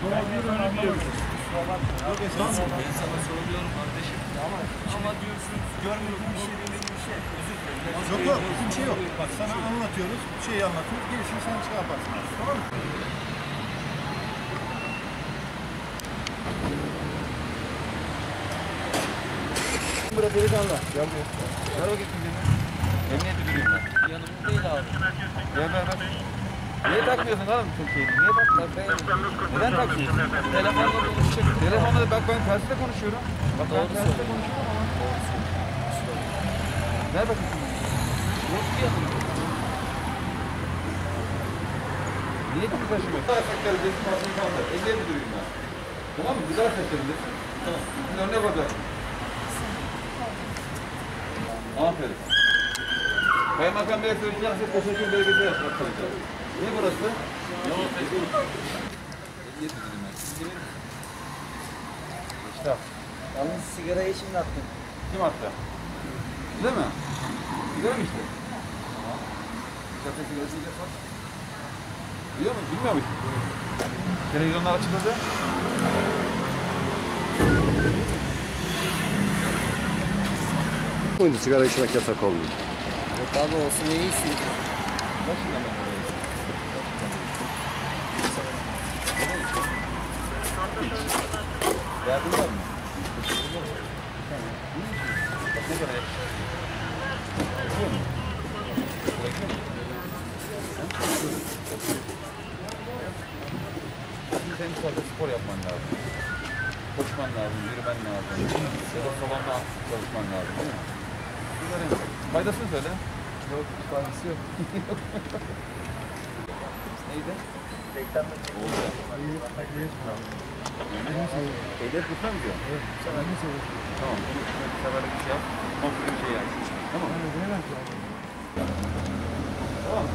sana soruyorum kardeşim. Ama diyorsun görmüyorum bir şey değil bir şey. Yok yok bir şey yok. Bak sana anlatıyoruz, bir şeyi anlatıyoruz. Gerisini sen şey yaparsın. Tamam mı? Burası delikanlı. Gel buraya. Ver o gitmeyeceğim. Emniyet müdürüyüm ben. Yanımda değil abi. Niye takmıyorsun oğlum Türkiye'yi? Niye takmıyorsun? Neden takmıyorsun? Telefonla konuşacak. Telefonla bak ben tersle konuşuyorum. Bak ben tersle konuşuyorum ama. Ver bakayım. Yok ki yanımda. Niye kimi taşımıyorsun? Gıda sektörü desin parçayı kaldı. Emniyet müdürüyüm ben. Tamam mı? Gıda sektörü desin. Tamam. Sizin önüne bakacaksın. Aferin. Kaymakam Bey'e söyleyeceğim, siz teşekkür belgesi yapmak kalacak. Niye burası? Yavuz Bey'e. Ehliyet müdürüm ben. Siz gelir misiniz? İşte. Yalnız sigarayı şimdi attım. Kim attı? Değil mi? Güzel mi işte? Tamam. Çatı sigarasını yapar. Biliyor musun? Bilmiyor musun? Televizyonlar açıldı. Oydu, sigara içmek yasak olmuyor. Yok abi olsun, iyi iyisin. Başına mı? Yardım var mı? Ne kadar senin sadece spor yapman lazım. Koşman lazım, yürümen lazım. Ya da salonda çalışman lazım, değil mi? Faydasını söyle. Yok, faydası yok. Neydi? Reklamda çıkıyor. Ehliyet kurtar mı diyor? Evet. Tamam. Severlik bir şey yap. Kontrolü bir şey yap. Tamam mı? Tamam.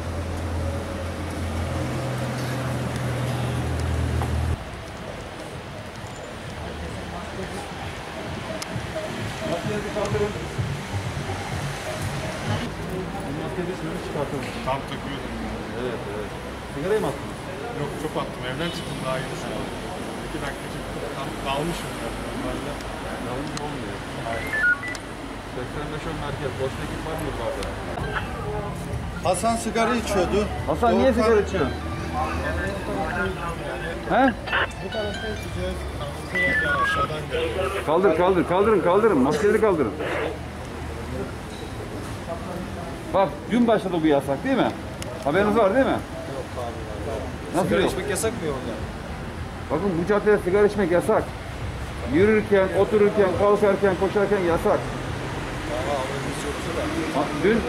Makineye bir kaldırın. Maskesini çıkartalım. Tam takıyordum. Evet, evet. Sigarayı mı attın? Yok, çok attım. Evden çıktım daha iyi düşündüm. Evet. 2 dakika çıktım. Tam dalmışım ya. Dalmış olmuyor. Hayır. 85-10 merkez. Boşta kim var mı burada? Hasan sigara içiyordu. Hasan niye sigara içiyor? He? Bu tarafta içeceğiz. Aşağıdan geliyor. Kaldırın. Maskeli kaldırın. Bak dün başladı bu yasak değil mi? Haberiniz var değil mi? Yok abi. Nasıl sigara yok? İçmek yasak mı yolda? Bakın bu caddede sigara içmek yasak. Yürürken, otururken, kalkarken, koşarken yasak. Dün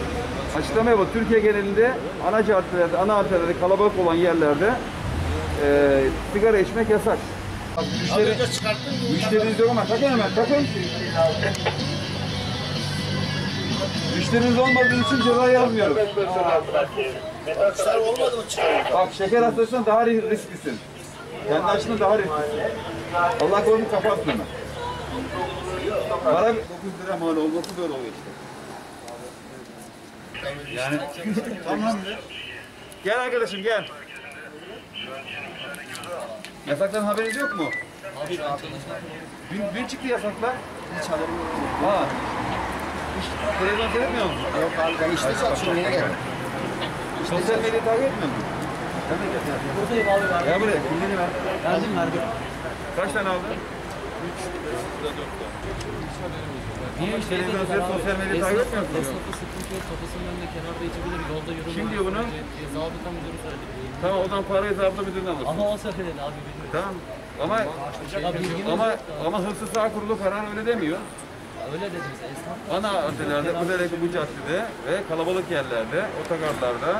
açıklama yapıldı. Türkiye genelinde ana caddelerde, ana arterlerde, kalabalık olan yerlerde sigara içmek yasak. Müşteriniz yok ama takın. Müşteriniz olmadığı için ceza yazmıyoruz. Bak şeker hastasından daha risklisin. Kendi açısından daha risklisin. Allah korusun kapatsın onu. Para 9 lira mal olması böyle oluyor işte. Yani tamam. Gel arkadaşım gel. Yasaktan haberiniz yok mu? Dün çıktı yasaklar. Hiç haberim yok. Ha. Televizyon seyretmiyor musun? Yok abi ben işte çalışıyorum. Sosyal medyayı takip etmiyor musun? Buradayım abi. Ya buraya kimliğini ver. Verdim verdim. Kaç tane aldın? 3 ya da 4 tane. Niye işte televizyon seyret sosyal medyayı takip etmiyor musun? Esnafı sıkıntı yok. Kafasının önünde kenarda içebilir. Yolda yürüme. Kim diyor bunu? Zabıta müdürü söyledi. Tamam o zaman parayı zabıta müdüründen alırsın. Ama o söyledi abi. Tamam ama Hıfzı Sağ Kurulu karar öyle demiyor. Öyle dediniz esnaf. Ana arterlerde, özellikle bu caddede ve kalabalık yerlerde, otogarlarda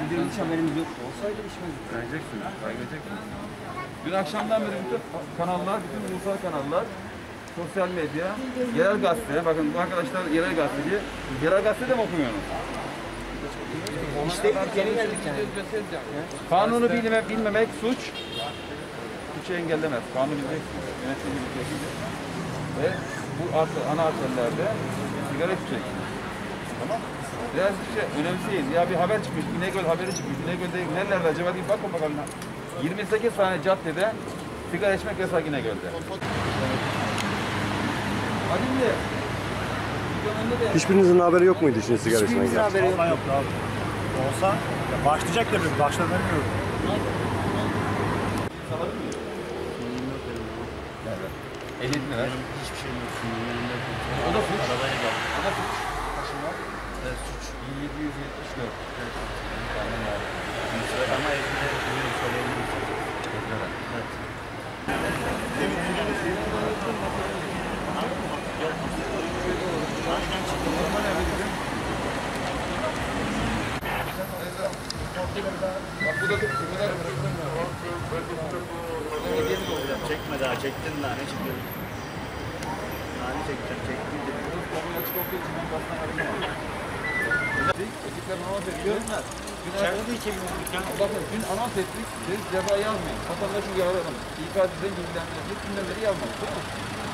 indirim hiç haberimiz yok. Olsaydı içmezdik. Kaybedeceksiniz, kaybedeceksiniz. Dün akşamdan beri bütün ulusal kanallar, sosyal medya, yerel gazete, bakın bu arkadaşlar yerel gazeteci, yerel gazete de mi okumuyorsunuz? İşte ülkenin kanunu bilmemek suç, suçu engellemez. Kanunu bileceksiniz, yönetmeni bileceksiniz. Ve bu ana arterlerde sigara içeceksiniz. Tamam. Biraz işte önemseyiz. Ya bir haber çıkmış, İnegöl haberi çıkmış. İnegöl'de nerelerde acaba diye bakın bakalım. 28 tane caddede Sigara içmek yasak İnegöl'de. Hiçbirinizin haberi yok muydu şimdi sigara içmeye? Hiçbirinizin haberi yok. Olsa başlayacak da biz başlamıyorum. Saladın mı? 50 lira. Hiçbir şey yok. O da suç. O da suç. Kaçın var? Suç. 1774. Ama evde duruyor. Evet. Bak bu da çekme daha, çektin daha, ne çektin? Nane çektim, çektim de. Konuyu açık olduğu için ben basına bakın, dün anons ettik, biz cevayı almayın. Vatandaşın uyarı alın. İkaz bize bilgilendirecek, gündemleri almayın.